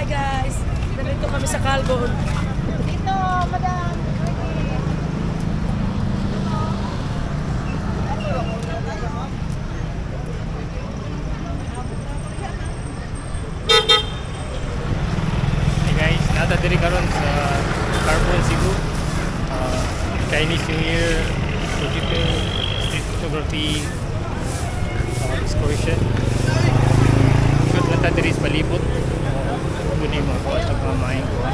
Hi guys! Nandito kami sa Carbon. Dito, madam! Hey guys, natatiri karon sa Carbon Cebu. Chinese New Year, digital street photography excursion. Shoot natatiri sa palibot. Ini mahu tak ramai gua.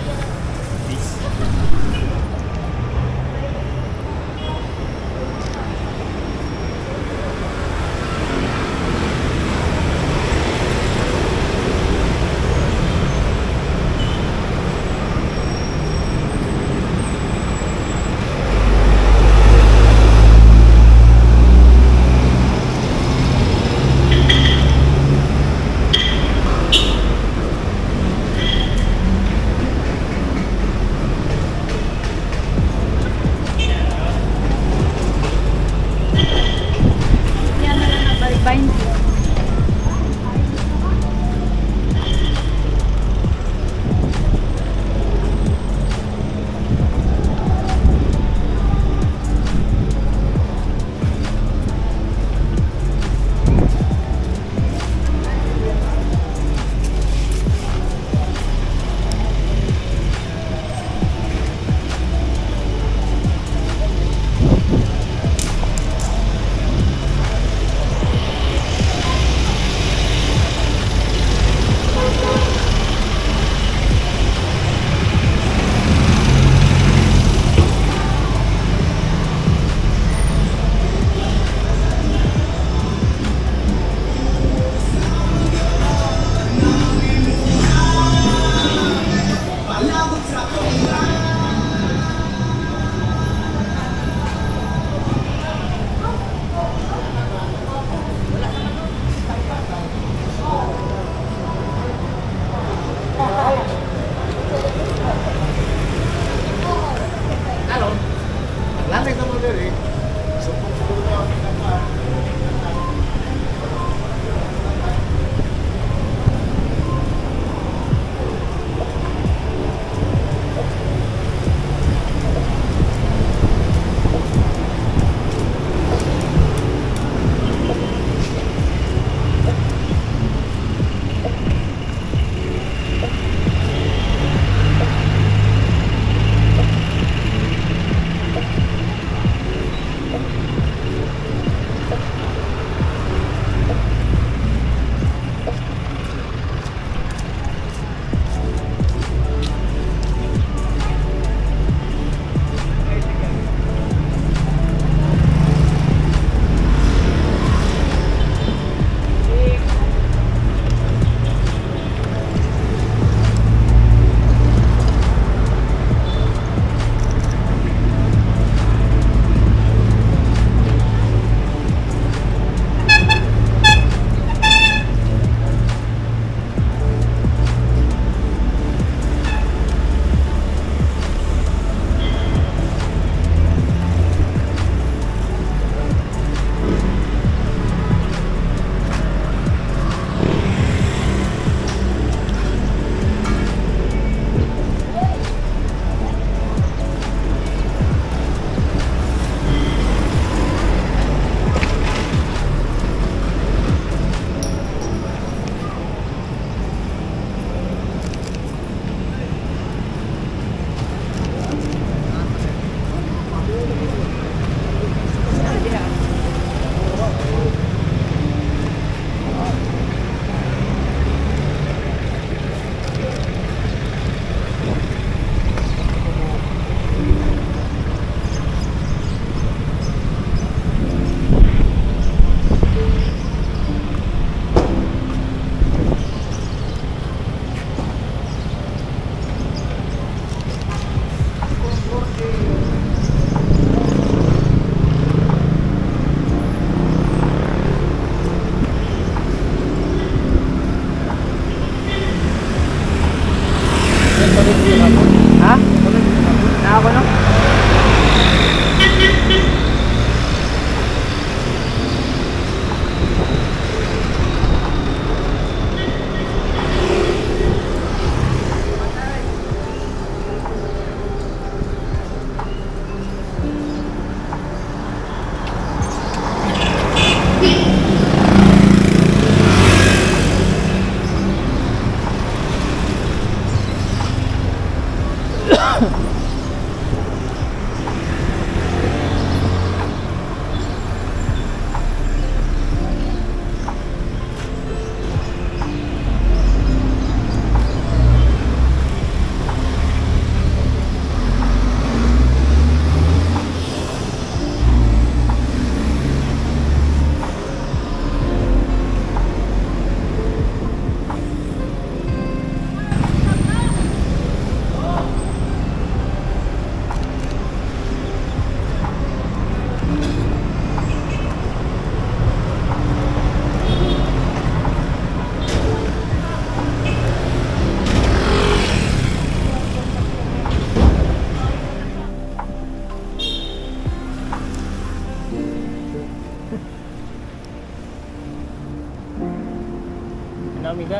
dami ka.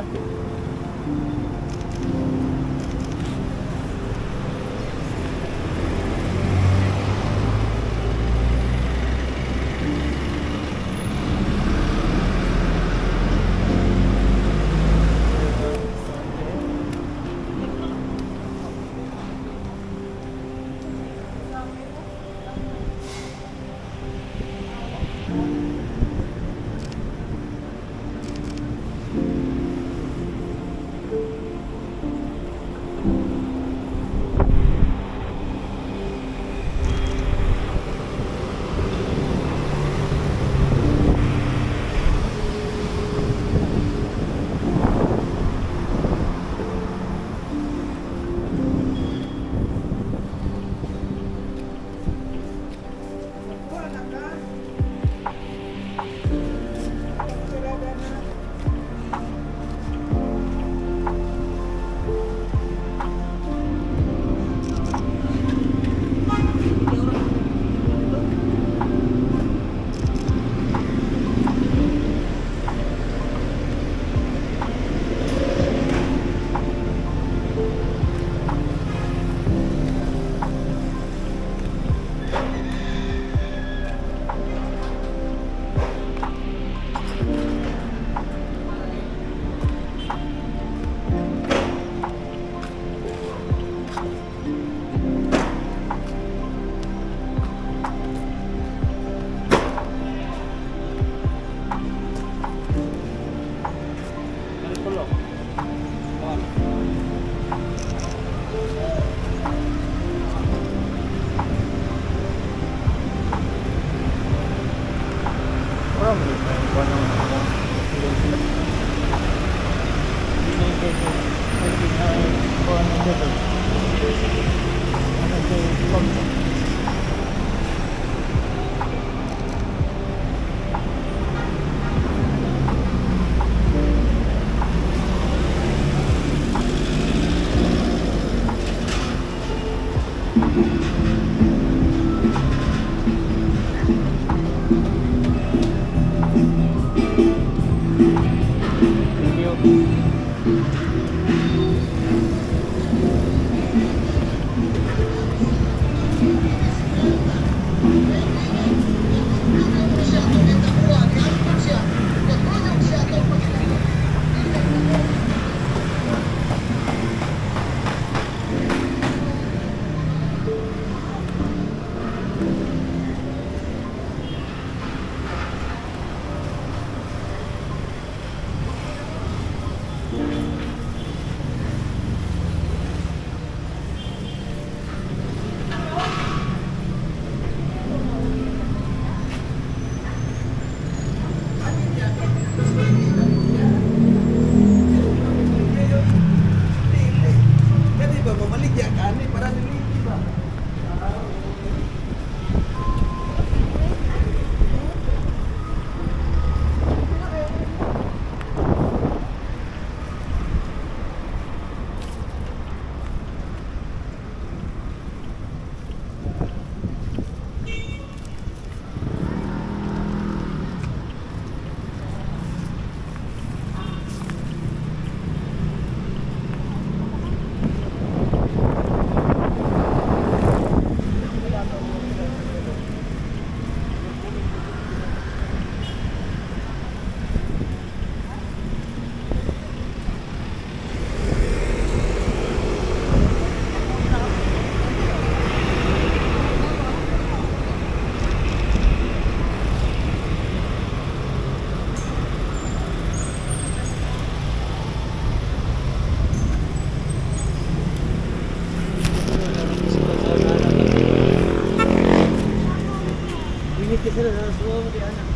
Kita dah semua dia anak.